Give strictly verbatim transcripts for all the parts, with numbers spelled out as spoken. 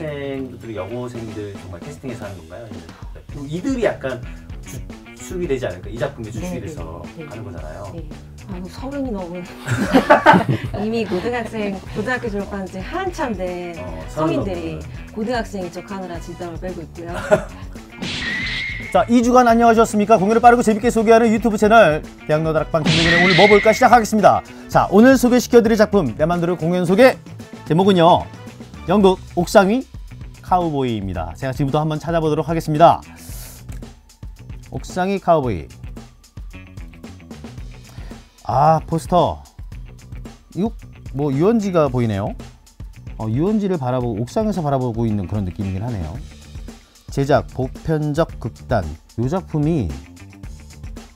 여고생들, 여고생들 정말 캐스팅해서 하는 건가요? 그럼 이들이 약간 주축이 되지 않을까? 이 작품이 주축이 네, 돼서 네, 가는 거잖아요. 네. 아니, 서른이 넘은 이미 고등학생, 고등학교 졸업한 지 한참 된 어, 성인들이 고등학생인 척 하느라 진땀을 빼고 있고요. 자, 이 주간 안녕하셨습니까? 공연을 빠르고 재밌게 소개하는 유튜브 채널 대학로 다락방 김동현의 오늘 뭐 볼까 시작하겠습니다. 자, 오늘 소개시켜드릴 작품 내 맘대로 공연 소개 제목은요, 연극 옥상 위 카우보이입니다. 제가 지금부터 한번 찾아보도록 하겠습니다. 옥상 위 카우보이. 아, 포스터. 이거 뭐 유원지가 보이네요. 어, 유원지를 바라보고 옥상에서 바라보고 있는 그런 느낌이긴 하네요. 제작 보편적 극단. 이 작품이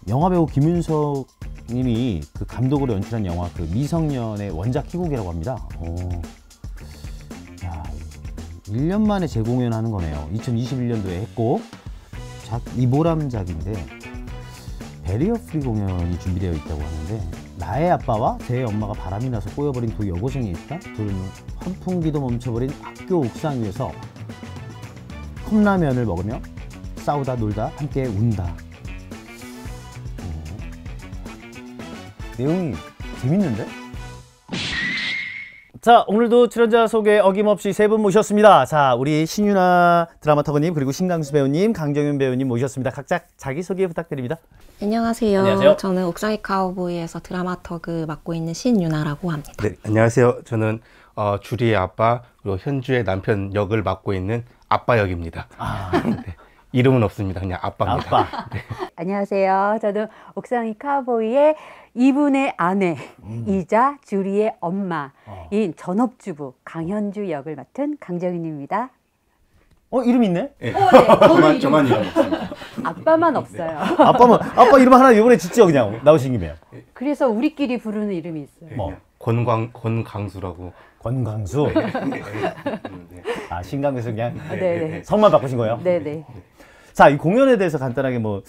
영화배우 김윤석 님이 그 감독으로 연출한 영화 그 미성년의 원작 희곡이라고 합니다. 오. 야, 일 년 만에 재공연하는 거네요. 이천이십일 년도에 했고, 작, 이보람 작인데 베리어 프리 공연이 준비되어 있다고 하는데, 나의 아빠와 제 엄마가 바람이 나서 꼬여버린 두 여고생이 있다. 둘은 환풍기도 멈춰버린 학교 옥상 위에서 컵라면을 먹으며 싸우다 놀다 함께 운다. 음. 내용이 재밌는데? 자, 오늘도 출연자 소개 어김없이 세 분 모셨습니다. 자, 우리 신윤아 드라마터그님, 그리고 신강수 배우님, 강정윤 배우님 모셨습니다. 각자 자기소개 부탁드립니다. 안녕하세요. 안녕하세요. 저는 옥상 위 카우보이에서 드라마터그 맡고 있는 신윤아라고 합니다. 네, 안녕하세요. 저는 어, 주리의 아빠, 그리고 현주의 남편 역을 맡고 있는 아빠 역입니다. 아. 네. 이름은 없습니다. 그냥 아빠입니다. 아빠. 네. 안녕하세요. 저는 옥상 위 카우보이의 이분의 아내이자 음. 주리의 엄마인 어. 전업주부 강현주 역을 맡은 강정윤입니다. 어, 이름 있네? 네. 어, 네. 저만, 저만 이름 없습니다. 아빠만 없어요. 네. 아빠만, 아빠 이름 하나 이번에 짓죠, 그냥. 나오신 김에. 그래서 우리끼리 부르는 이름이 있어요. 뭐. 권광, 권강수라고. 권강수? 아, 신강수 그냥 네네. 성만 바꾸신 거예요? 네네. 자, 이 공연에 대해서 간단하게 뭐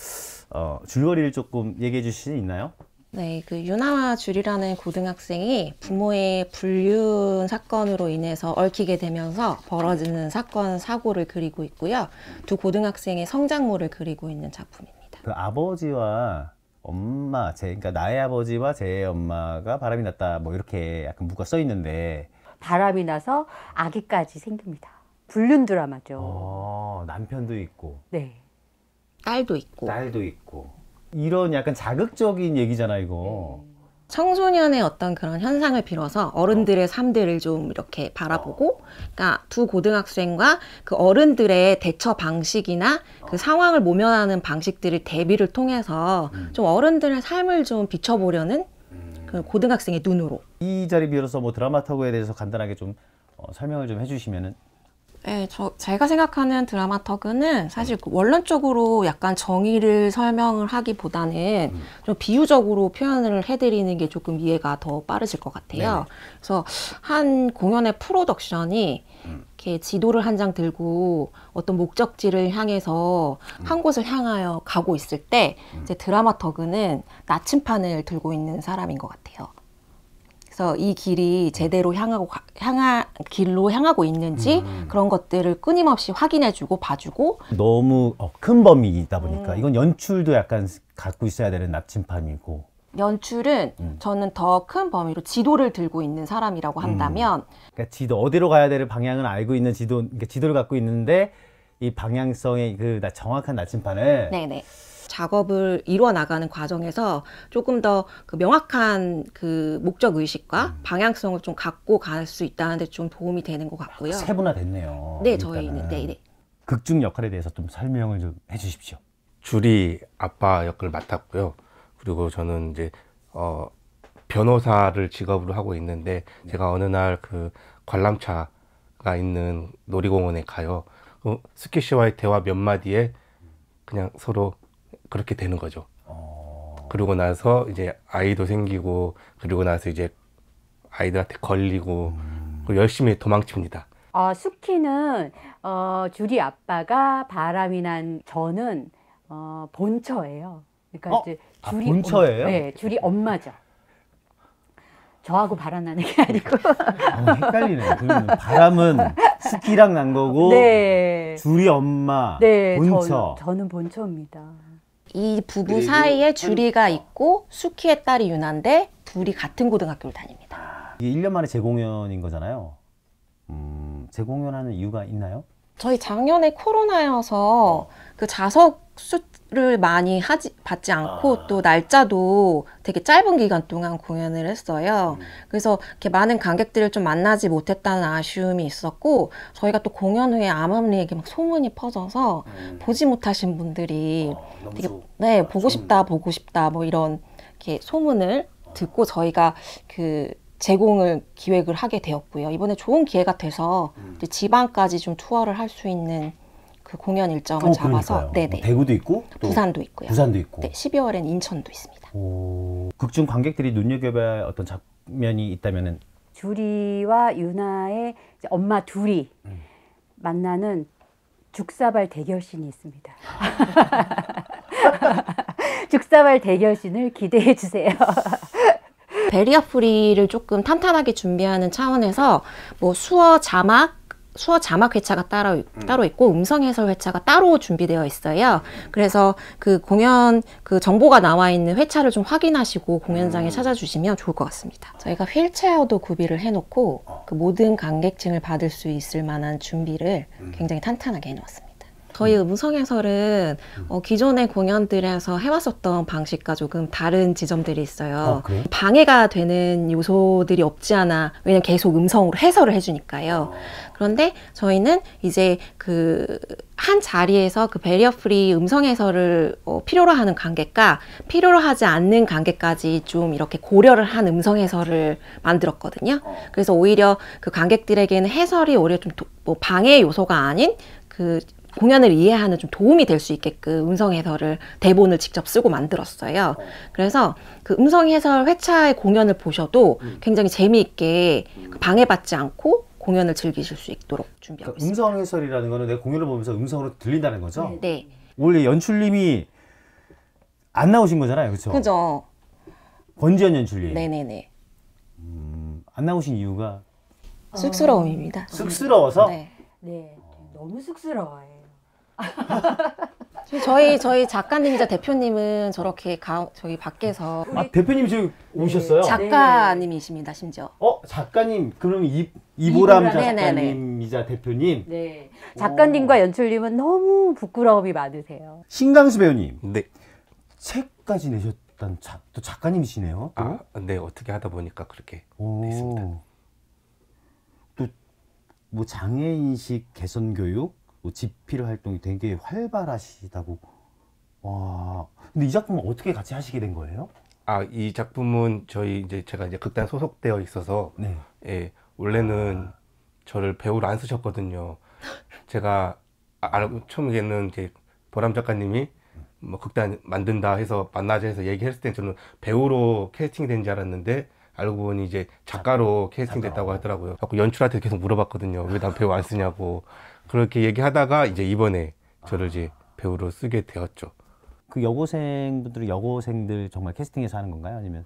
어, 줄거리를 조금 얘기해 주실 수 있나요? 네, 그 유나와 줄이라는 고등학생이 부모의 불륜 사건으로 인해서 얽히게 되면서 벌어지는 사건, 사고를 그리고 있고요. 두 고등학생의 성장모를 그리고 있는 작품입니다. 그 아버지와 엄마, 제, 그러니까 나의 아버지와 제 엄마가 바람이 났다, 뭐 이렇게 약간 무가 써 있는데, 바람이 나서 아기까지 생깁니다. 불륜 드라마죠. 어, 남편도 있고, 네, 딸도 있고, 딸도 있고, 이런 약간 자극적인 얘기잖아, 이거. 네. 청소년의 어떤 그런 현상을 빌어서 어른들의 삶들을 좀 이렇게 바라보고, 그러니까 두 고등학생과 그 어른들의 대처 방식이나 그 상황을 모면하는 방식들을 대비를 통해서 좀 어른들의 삶을 좀 비춰보려는 그 고등학생의 눈으로. 이 자리 빌어서 뭐 드라마터그에 대해서 간단하게 좀 어, 설명을 좀 해주시면은. 네, 저, 제가 생각하는 드라마터그는 사실 원론적으로 약간 정의를 설명을 하기보다는 음. 좀 비유적으로 표현을 해드리는 게 조금 이해가 더 빠르실 것 같아요. 네. 그래서 한 공연의 프로덕션이 음. 이렇게 지도를 한 장 들고 어떤 목적지를 향해서 음. 한 곳을 향하여 가고 있을 때, 음. 이제 드라마터그는 나침판을 들고 있는 사람인 것 같아요. 그래서 이 길이 제대로 향하고 향하 길로 향하고 있는지 음. 그런 것들을 끊임없이 확인해주고 봐주고. 너무 큰 범위이다 보니까 음. 이건 연출도 약간 갖고 있어야 되는 나침판이고. 연출은 음. 저는 더 큰 범위로 지도를 들고 있는 사람이라고 한다면, 음. 그러니까 지도, 어디로 가야 될 방향을 알고 있는 지도, 그러니까 지도를 갖고 있는데 이 방향성의 그 정확한 나침판을. 네네. 작업을 이루어 나가는 과정에서 조금 더 그 명확한 그 목적 의식과 음. 방향성을 좀 갖고 갈 수 있다는 데 좀 도움이 되는 것 같고요. 세분화됐네요. 네, 일단은. 저희는 네, 네. 극중 역할에 대해서 좀 설명을 좀 해주십시오. 주리 아빠 역을 맡았고요. 그리고 저는 이제 어, 변호사를 직업으로 하고 있는데, 네. 제가 어느 날 그 관람차가 있는 놀이공원에 가요. 그 스키씨와의 대화 몇 마디에 그냥 서로 그렇게 되는 거죠. 어... 그러고 나서 이제 아이도 생기고, 그러고 나서 이제 아이들한테 걸리고, 음... 그리고 열심히 도망칩니다. 어, 스키는 어, 주리 아빠가 바람이 난 저는 어, 본처예요. 그러니까 어? 이제 주리, 아, 본처예요? 어, 네, 주리 엄마죠. 저하고 바람 나는 게 아니고. 어, 헷갈리네. 바람은 스키랑 난 거고 네. 줄이 엄마, 네, 본처. 전, 저는 본처입니다. 이 부부 사이에 주리가 있고 수키의 딸이 유나인데 둘이 같은 고등학교를 다닙니다. 이게 일 년 만에 재공연인 거잖아요. 음, 재공연하는 이유가 있나요? 저희 작년에 코로나여서 그 좌석 수를 많이 하지, 받지 않고 아. 또 날짜도 되게 짧은 기간 동안 공연을 했어요. 음. 그래서 이렇게 많은 관객들을 좀 만나지 못했다는 아쉬움이 있었고, 저희가 또 공연 후에 암암리에게 막 소문이 퍼져서 음. 보지 못하신 분들이 아, 되게 좋... 네 아, 보고 좋은데. 싶다 보고 싶다 뭐 이런 이렇게 소문을 아. 듣고 저희가 그 제공을 기획을 하게 되었고요. 이번에 좋은 기회가 돼서 음. 지방까지 좀 투어를 할 수 있는 그 공연 일정을 어, 잡아서 네네. 뭐 대구도 있고 또 부산도 있고요. 부산도 있고. 네, 십이월엔 인천도 있습니다. 오... 극중 관객들이 눈여겨봐야 어떤 장면이 있다면은 주리와 유나의 엄마 둘이 음. 만나는 죽사발 대결신이 있습니다. 죽사발 대결신을 기대해 주세요. 베리어프리를 조금 탄탄하게 준비하는 차원에서 뭐 수어 자막, 수어 자막 회차가 따로, 음. 따로 있고 음성 해설 회차가 따로 준비되어 있어요. 그래서 그 공연 그 정보가 나와 있는 회차를 좀 확인하시고 공연장에 음. 찾아주시면 좋을 것 같습니다. 저희가 휠체어도 구비를 해놓고 그 모든 관객층을 받을 수 있을 만한 준비를 음. 굉장히 탄탄하게 해놓았습니다. 저희 음성 해설은 어, 기존의 공연들에서 해왔었던 방식과 조금 다른 지점들이 있어요. 아, 방해가 되는 요소들이 없지 않아, 왜냐면 계속 음성으로 해설을 해주니까요. 아. 그런데 저희는 이제 그 한 자리에서 그 베리어 프리 음성 해설을 어, 필요로 하는 관객과 필요로 하지 않는 관객까지 좀 이렇게 고려를 한 음성 해설을 만들었거든요. 그래서 오히려 그 관객들에게는 해설이 오히려 좀 뭐 방해 요소가 아닌 그 공연을 이해하는 좀 도움이 될 수 있게끔 음성 해설을 대본을 직접 쓰고 만들었어요. 그래서 그 음성 해설 회차의 공연을 보셔도 굉장히 재미있게 방해받지 않고 공연을 즐기실 수 있도록 준비하고 그러니까 있습니다. 음성 해설이라는 거는 내가 공연을 보면서 음성으로 들린다는 거죠? 네. 원래 연출님이 안 나오신 거잖아요, 그렇죠? 그죠. 권지연 연출님. 네네네. 음, 안 나오신 이유가 쑥스러움입니다. 쑥스러워서? 네. 네. 너무 쑥스러워요. 저희 저희 작가님이자 대표님은 저렇게 가, 저희 밖에서 아 대표님 지금 오셨어요? 네. 작가님이십니다, 심지어. 어 작가님 그럼 이 이보람, 이보람 작가님이자 네네네. 대표님. 네. 작가님과 오. 연출님은 너무 부끄러움이 많으세요. 신강수 배우님. 네. 책까지 내셨던 자, 또 작가님이시네요. 또? 아, 네 어떻게 하다 보니까 그렇게 됐습니다. 뭐 장애인식 개선 교육, 뭐 집필 활동이 되게 활발하시다고. 와. 근데 이 작품은 어떻게 같이 하시게 된 거예요? 아, 이 작품은 저희 이제 제가 이제 극단 소속되어 있어서 네. 예, 원래는 아. 저를 배우로 안 쓰셨거든요. 제가 아, 처음에는 이제 보람 작가님이 뭐 극단 만든다 해서 만나자 해서 얘기했을 때 저는 배우로 캐스팅된 줄 알았는데. 알고 보니 이제 작가로 캐스팅됐다고 하더라고요. 자꾸 연출한테 계속 물어봤거든요. 왜 난 배우 안 쓰냐고. 그렇게 얘기하다가 이제 이번에 저를 이제 배우로 쓰게 되었죠. 그 여고생분들, 여고생들 정말 캐스팅해서 하는 건가요? 아니면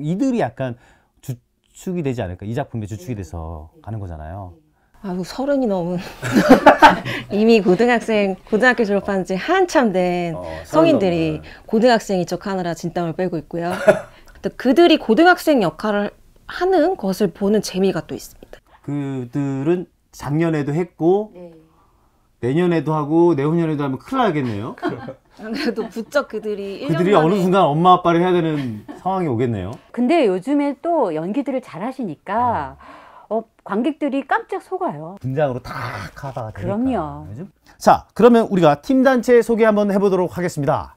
이들이 약간 주축이 되지 않을까? 이 작품에 주축이 돼서 가는 거잖아요. 아유, 서른이 넘은 이미 고등학생, 고등학교 졸업한 지 한참 된 어, 성인들이 고등학생인 척 하느라 진땀을 빼고 있고요. 그들이 고등학생 역할을 하는 것을 보는 재미가 또 있습니다. 그들은 작년에도 했고 네. 내년에도 하고 내후년에도 하면 큰일 나겠네요. 그래도 부쩍 그들이 그들이 어느 순간 엄마 아빠를 해야 되는 상황이 오겠네요. 근데 요즘에 또 연기들을 잘 하시니까 어, 관객들이 깜짝 속아요. 분장으로 다 하다가 되니까. 그럼요. 요즘? 자 그러면 우리가 팀 단체 소개 한번 해보도록 하겠습니다.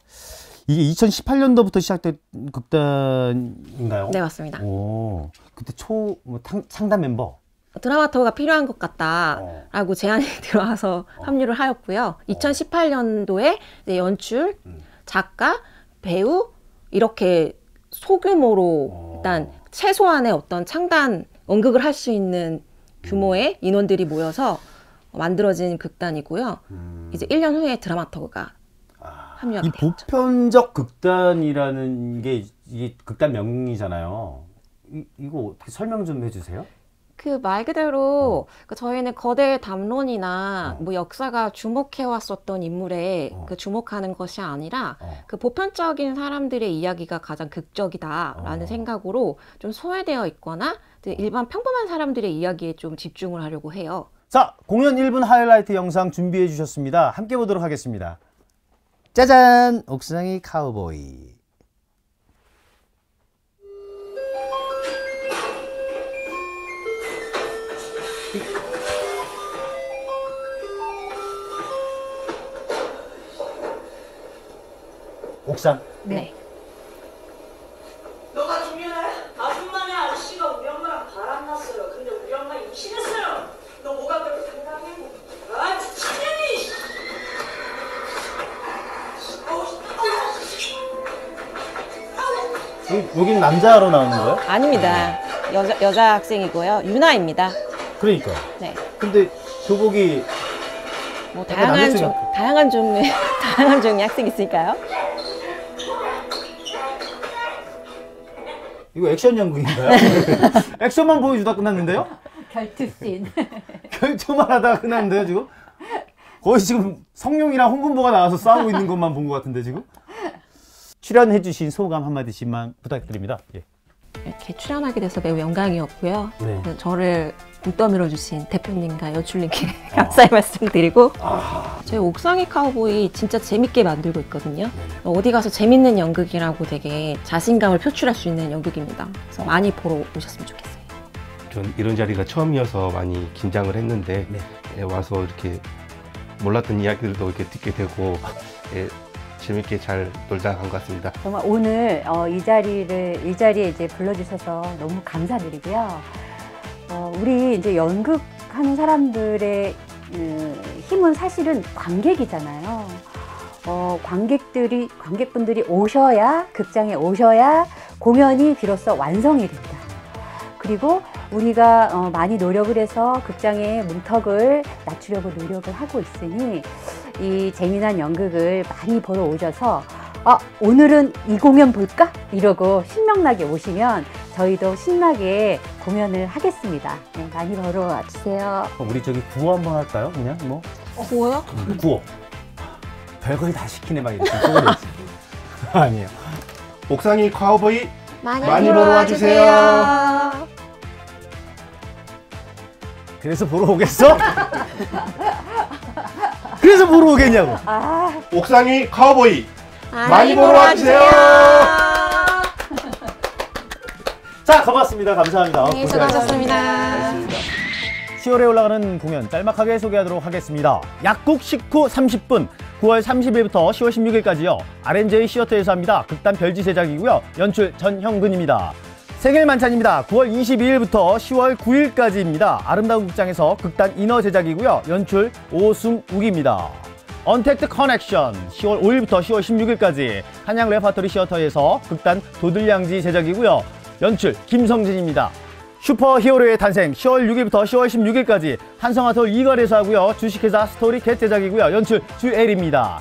이게 이천십팔 년도부터 시작된 극단인가요? 네, 맞습니다. 오, 그때 초 뭐, 창단 멤버 드라마터가 필요한 것 같다라고 어. 제안이 들어와서 어. 합류를 하였고요. 어. 이천십팔 년도에 이제 연출, 작가, 배우 이렇게 소규모로 어. 일단 최소한의 어떤 창단 연극을 할 수 있는 규모의 음. 인원들이 모여서 만들어진 극단이고요. 음. 이제 일 년 후에 드라마터가 이 보편적 극단이라는 게 이게 극단 명이잖아요. 이, 이거 어떻게 설명 좀 해주세요. 그 말 그대로 어. 저희는 거대 담론이나 어. 뭐 역사가 주목해왔었던 인물에 어. 그 주목하는 것이 아니라 어. 그 보편적인 사람들의 이야기가 가장 극적이다라는 어. 생각으로 좀 소외되어 있거나 일반 평범한 사람들의 이야기에 좀 집중을 하려고 해요. 자, 공연 일 분 하이라이트 영상 준비해 주셨습니다. 함께 보도록 하겠습니다. 짜잔! 옥상 위 카우보이. 옥상? 네. 너가 중요해? 아줌마네 아저씨가 우리 엄마랑 바람났어요. 근데 우리 엄마 임신했어요. 너 뭐가 그렇게 당당해? 아, 치대니! 여기, 여긴 남자로 나오는 거예요? 아닙니다. 여자, 여자 학생이고요. 유나입니다. 그러니까. 네. 근데 교복이 뭐 다양한 조, 다양한 종류 다양한 종류 학생이 있으니까요. 이거 액션 연극인가요? 액션만 보여주다 끝났는데요? 결투씬. 결투만 하다가 끝났는데요, 지금? 거의 지금 성룡이랑 홍군보가 나와서 싸우고 있는 것만 본 것 같은데, 지금? 출연해주신 소감 한마디씩만 부탁드립니다. 예. 이렇게 출연하게 돼서 매우 영광이었고요. 네. 저를 웃떠밀어 주신 대표님과 여출님께 아. 감사의 말씀드리고 아. 저희 옥상 위 카우보이 진짜 재밌게 만들고 있거든요. 네. 어디 가서 재밌는 연극이라고 되게 자신감을 표출할 수 있는 연극입니다. 그래서 많이 보러 오셨으면 좋겠어요. 전 이런 자리가 처음이어서 많이 긴장을 했는데 네. 와서 이렇게 몰랐던 이야기들도 이렇게 듣게 되고 예. 재밌게 잘 놀다 간 것 같습니다. 정말 오늘 어, 이 자리를 이 자리에 이제 불러주셔서 너무 감사드리고요. 어, 우리 이제 연극하는 사람들의 음, 힘은 사실은 관객이잖아요. 어, 관객들이 관객분들이 오셔야 극장에 오셔야 공연이 비로소 완성이 된다. 그리고 우리가 어, 많이 노력을 해서 극장의 문턱을 낮추려고 노력을 하고 있으니. 이 재미난 연극을 많이 보러 오셔서 아, 오늘은 이 공연 볼까? 이러고 신명나게 오시면 저희도 신나게 공연을 하겠습니다. 네, 많이 보러 와주세요. 어, 우리 저기 구호 한번 할까요? 그냥 뭐? 어, 구호요? 음, 구호. 별걸 다 시키네 막 이렇게. 아니에요. 옥상 위 카우보이 많이, 많이 보러 와주세요. 와주세요. 그래서 보러 오겠어? 그래서 보러 오겠냐고. 아... 옥상 위 카우보이 많이, 많이 보러 와주세요. 자, 고맙습니다. 감사합니다. 네, 수고하셨습니다. 고생하셨습니다. 시월에 올라가는 공연 짤막하게 소개하도록 하겠습니다. 약국 식후 삼십 분 구월 삼십일부터 시월 십육일까지요. 알앤제이 시어터에서 합니다. 극단 별지 제작이고요. 연출 전형근입니다. 생일 만찬입니다. 구월 이십이일부터 시월 구일까지입니다. 아름다운 극장에서 극단 이너 제작이고요. 연출 오승욱입니다. 언택트 커넥션 시월 오일부터 시월 십육일까지 한양 레파토리 시어터에서 극단 도들량지 제작이고요. 연출 김성진입니다. 슈퍼 히어로의 탄생 시월 육일부터 시월 십육일까지 한성아트홀 이괄에서 하고요. 주식회사 스토리캣 제작이고요. 연출 주엘입니다.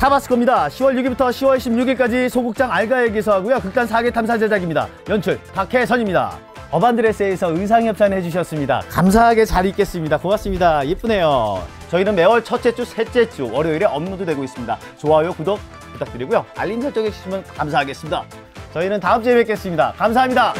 타바스코입니다. 시월 육일부터 시월 십육일까지 소극장 알가에게서 하고요. 극단 사개 탐사 제작입니다. 연출 박혜선입니다. 어반드레스에서 의상 협찬해 주셨습니다. 감사하게 잘 입겠습니다. 고맙습니다. 예쁘네요. 저희는 매월 첫째 주, 셋째 주 월요일에 업로드되고 있습니다. 좋아요, 구독 부탁드리고요. 알림 설정해 주시면 감사하겠습니다. 저희는 다음 주에 뵙겠습니다. 감사합니다.